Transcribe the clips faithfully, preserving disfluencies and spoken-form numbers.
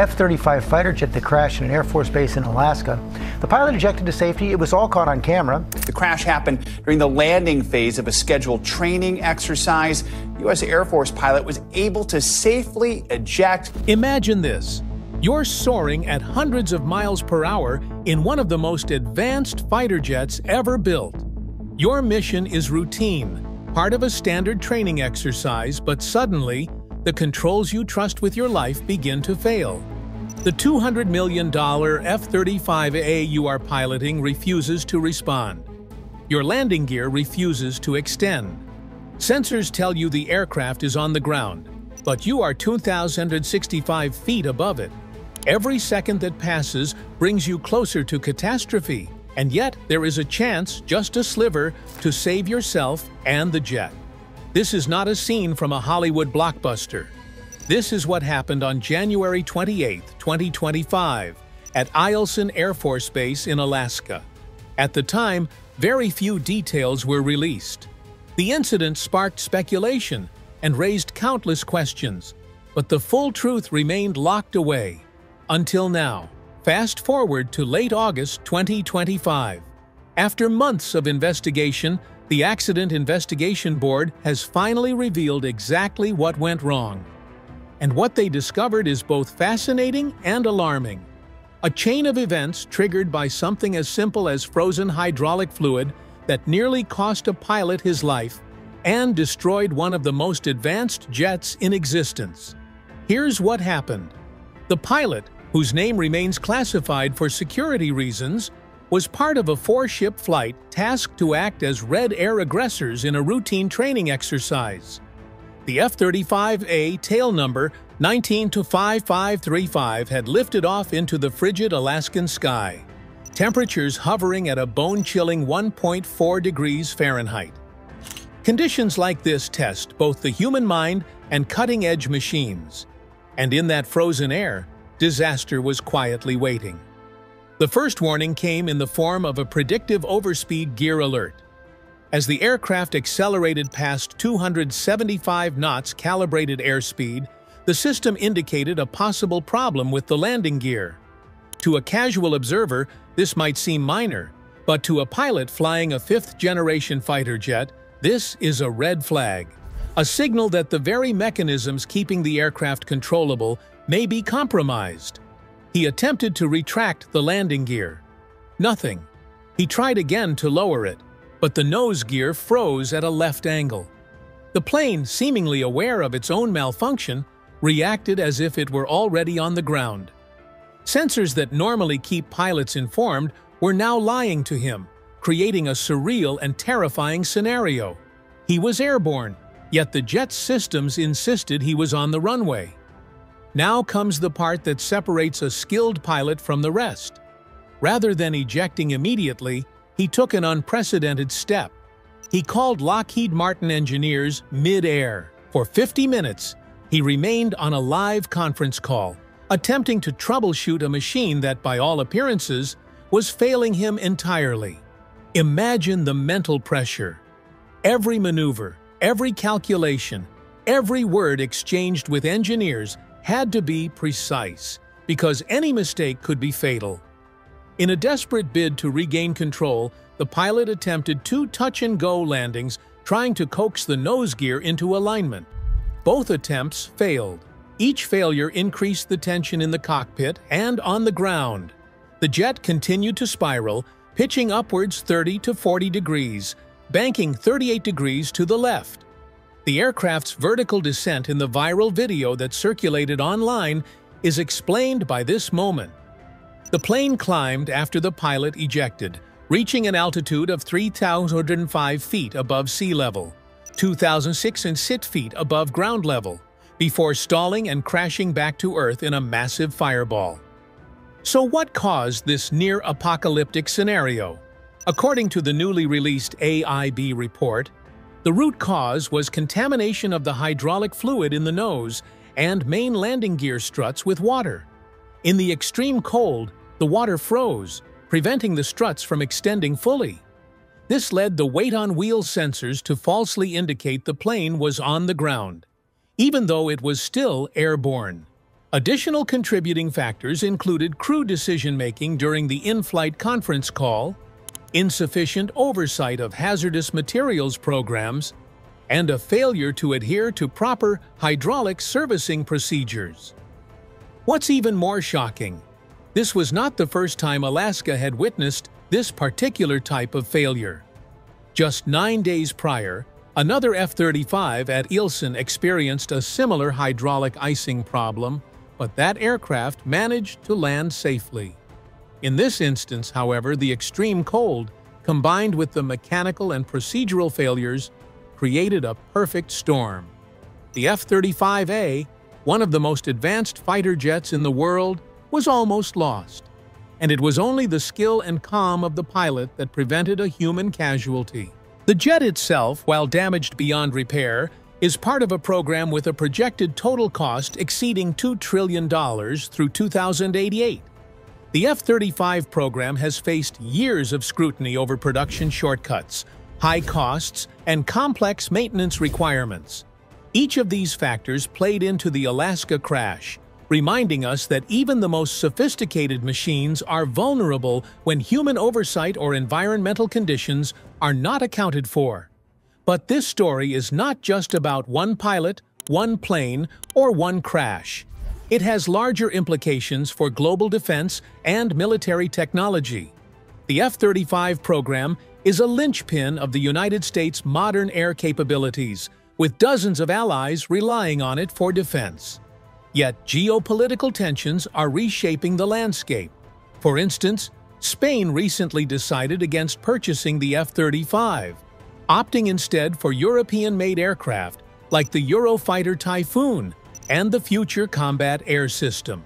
F thirty-five fighter jet that crashed in an Air Force base in Alaska. The pilot ejected to safety. It was all caught on camera. The crash happened during the landing phase of a scheduled training exercise. The U S Air Force pilot was able to safely eject. Imagine this. You're soaring at hundreds of miles per hour in one of the most advanced fighter jets ever built. Your mission is routine, part of a standard training exercise, but suddenly, the controls you trust with your life begin to fail. The two hundred million dollar F thirty-five A you are piloting refuses to respond. Your landing gear refuses to extend. Sensors tell you the aircraft is on the ground, but you are two thousand sixty-five feet above it. Every second that passes brings you closer to catastrophe, and yet there is a chance, just a sliver, to save yourself and the jet. This is not a scene from a Hollywood blockbuster. This is what happened on January twenty-eighth, twenty twenty-five, at Eielson Air Force Base in Alaska. At the time, very few details were released. The incident sparked speculation and raised countless questions, but the full truth remained locked away. Until now. Fast forward to late August twenty twenty-five. After months of investigation, the Accident Investigation Board has finally revealed exactly what went wrong. And what they discovered is both fascinating and alarming. A chain of events triggered by something as simple as frozen hydraulic fluid that nearly cost a pilot his life and destroyed one of the most advanced jets in existence. Here's what happened. The pilot, whose name remains classified for security reasons, was part of a four-ship flight tasked to act as red air aggressors in a routine training exercise. The F thirty-five A tail number nineteen two five five three five had lifted off into the frigid Alaskan sky, temperatures hovering at a bone-chilling one point four degrees Fahrenheit. Conditions like this test both the human mind and cutting-edge machines. And in that frozen air, disaster was quietly waiting. The first warning came in the form of a predictive overspeed gear alert. As the aircraft accelerated past two hundred seventy-five knots calibrated airspeed, the system indicated a possible problem with the landing gear. To a casual observer, this might seem minor, but to a pilot flying a fifth-generation fighter jet, this is a red flag, a signal that the very mechanisms keeping the aircraft controllable may be compromised. He attempted to retract the landing gear. Nothing. He tried again to lower it, but the nose gear froze at a left angle. The plane, seemingly aware of its own malfunction, reacted as if it were already on the ground. Sensors that normally keep pilots informed were now lying to him, creating a surreal and terrifying scenario. He was airborne, yet the jet's systems insisted he was on the runway. Now comes the part that separates a skilled pilot from the rest. Rather than ejecting immediately, he took an unprecedented step. He called Lockheed Martin engineers mid-air. For fifty minutes, he remained on a live conference call, attempting to troubleshoot a machine that, by all appearances, was failing him entirely. Imagine the mental pressure. Every maneuver, every calculation, every word exchanged with engineers had to be precise, because any mistake could be fatal. In a desperate bid to regain control, the pilot attempted two touch-and-go landings, trying to coax the nose gear into alignment. Both attempts failed. Each failure increased the tension in the cockpit and on the ground. The jet continued to spiral, pitching upwards thirty to forty degrees, banking thirty-eight degrees to the left. The aircraft's vertical descent in the viral video that circulated online is explained by this moment. The plane climbed after the pilot ejected, reaching an altitude of three thousand five feet above sea level, two thousand six hundred feet above ground level, before stalling and crashing back to Earth in a massive fireball. So what caused this near-apocalyptic scenario? According to the newly released A I B report, the root cause was contamination of the hydraulic fluid in the nose and main landing gear struts with water. In the extreme cold, the water froze, preventing the struts from extending fully. This led the Weight-on-Wheels sensors to falsely indicate the plane was on the ground, even though it was still airborne. Additional contributing factors included crew decision-making during the in-flight conference call, insufficient oversight of hazardous materials programs, and a failure to adhere to proper hydraulic servicing procedures. What's even more shocking, this was not the first time Alaska had witnessed this particular type of failure. Just nine days prior, another F thirty-five at Eielson experienced a similar hydraulic icing problem, but that aircraft managed to land safely. In this instance, however, the extreme cold, combined with the mechanical and procedural failures, created a perfect storm. The F thirty-five A, one of the most advanced fighter jets in the world, was almost lost, and it was only the skill and calm of the pilot that prevented a human casualty. The jet itself, while damaged beyond repair, is part of a program with a projected total cost exceeding two trillion dollars through two thousand eighty-eight. The F thirty-five program has faced years of scrutiny over production shortcuts, high costs, and complex maintenance requirements. Each of these factors played into the Alaska crash, reminding us that even the most sophisticated machines are vulnerable when human oversight or environmental conditions are not accounted for. But this story is not just about one pilot, one plane, or one crash. It has larger implications for global defense and military technology. The F thirty-five program is a linchpin of the United States' modern air capabilities, with dozens of allies relying on it for defense. Yet geopolitical tensions are reshaping the landscape. For instance, Spain recently decided against purchasing the F thirty-five, opting instead for European-made aircraft like the Eurofighter Typhoon and the Future Combat Air System.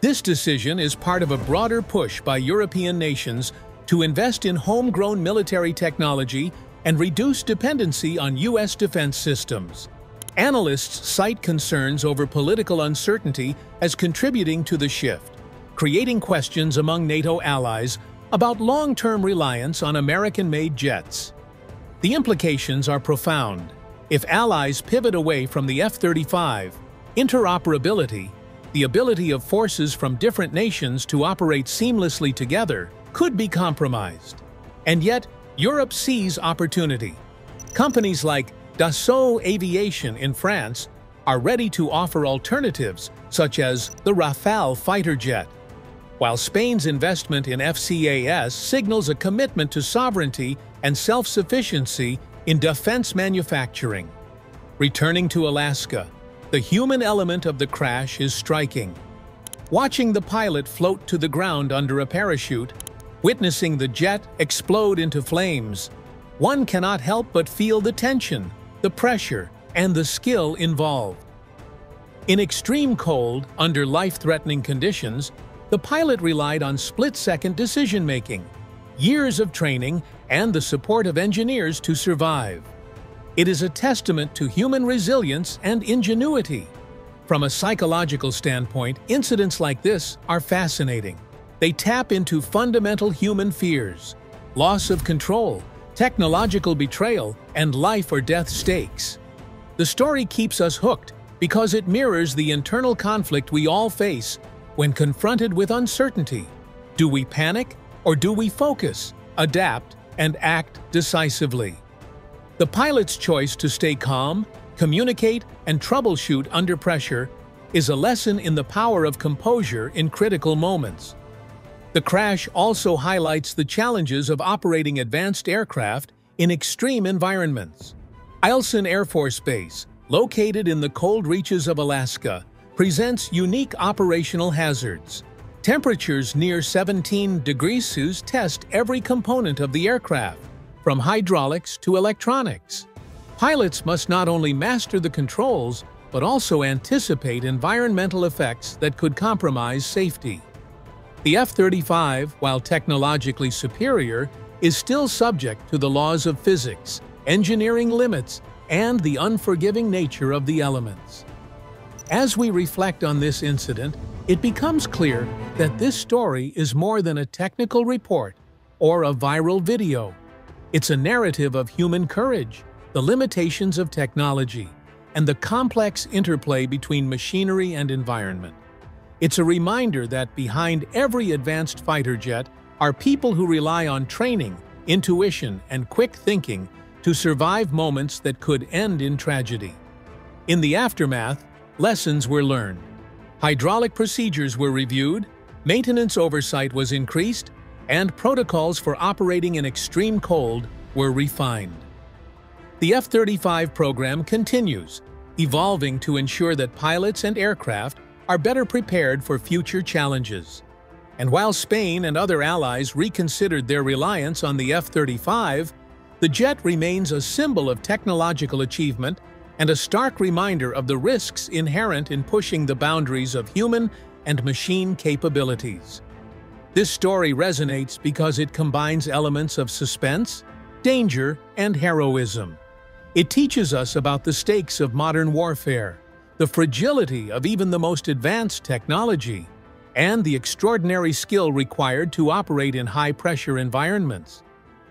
This decision is part of a broader push by European nations to invest in homegrown military technology and reduce dependency on U S defense systems. Analysts cite concerns over political uncertainty as contributing to the shift, creating questions among NATO allies about long-term reliance on American-made jets. The implications are profound. If allies pivot away from the F thirty-five, interoperability, the ability of forces from different nations to operate seamlessly together, could be compromised. And yet, Europe sees opportunity. Companies like Dassault Aviation in France are ready to offer alternatives, such as the Rafale fighter jet. While Spain's investment in F C A S signals a commitment to sovereignty and self-sufficiency in defense manufacturing. Returning to Alaska, the human element of the crash is striking. Watching the pilot float to the ground under a parachute, witnessing the jet explode into flames, one cannot help but feel the tension, the pressure, and the skill involved. In extreme cold, under life-threatening conditions, the pilot relied on split-second decision-making, years of training, and the support of engineers to survive. It is a testament to human resilience and ingenuity. From a psychological standpoint, incidents like this are fascinating. They tap into fundamental human fears, loss of control, technological betrayal, and life or death stakes. The story keeps us hooked because it mirrors the internal conflict we all face when confronted with uncertainty. Do we panic, or do we focus, adapt, and act decisively? The pilot's choice to stay calm, communicate, and troubleshoot under pressure is a lesson in the power of composure in critical moments. The crash also highlights the challenges of operating advanced aircraft in extreme environments. Eielson Air Force Base, located in the cold reaches of Alaska, presents unique operational hazards. Temperatures near seventeen degrees Celsius test every component of the aircraft, from hydraulics to electronics. Pilots must not only master the controls, but also anticipate environmental effects that could compromise safety. The F thirty-five, while technologically superior, is still subject to the laws of physics, engineering limits, and the unforgiving nature of the elements. As we reflect on this incident, it becomes clear that this story is more than a technical report or a viral video. It's a narrative of human courage, the limitations of technology, and the complex interplay between machinery and environment. It's a reminder that behind every advanced fighter jet are people who rely on training, intuition, and quick thinking to survive moments that could end in tragedy. In the aftermath, lessons were learned. Hydraulic procedures were reviewed, maintenance oversight was increased, and protocols for operating in extreme cold were refined. The F thirty-five program continues, evolving to ensure that pilots and aircraft are better prepared for future challenges. And while Spain and other allies reconsidered their reliance on the F thirty-five, the jet remains a symbol of technological achievement and a stark reminder of the risks inherent in pushing the boundaries of human and machine capabilities. This story resonates because it combines elements of suspense, danger, and heroism. It teaches us about the stakes of modern warfare, the fragility of even the most advanced technology, and the extraordinary skill required to operate in high-pressure environments.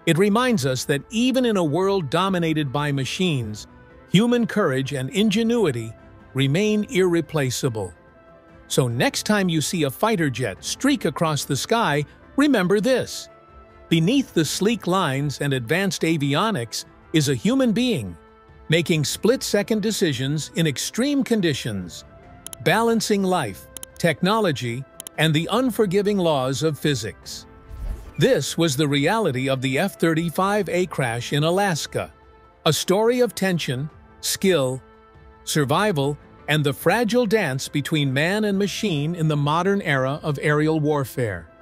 It reminds us that even in a world dominated by machines, human courage and ingenuity remain irreplaceable. So next time you see a fighter jet streak across the sky, remember this. Beneath the sleek lines and advanced avionics is a human being, making split-second decisions in extreme conditions, balancing life, technology, and the unforgiving laws of physics. This was the reality of the F thirty-five A crash in Alaska, a story of tension, skill, survival, and the fragile dance between man and machine in the modern era of aerial warfare.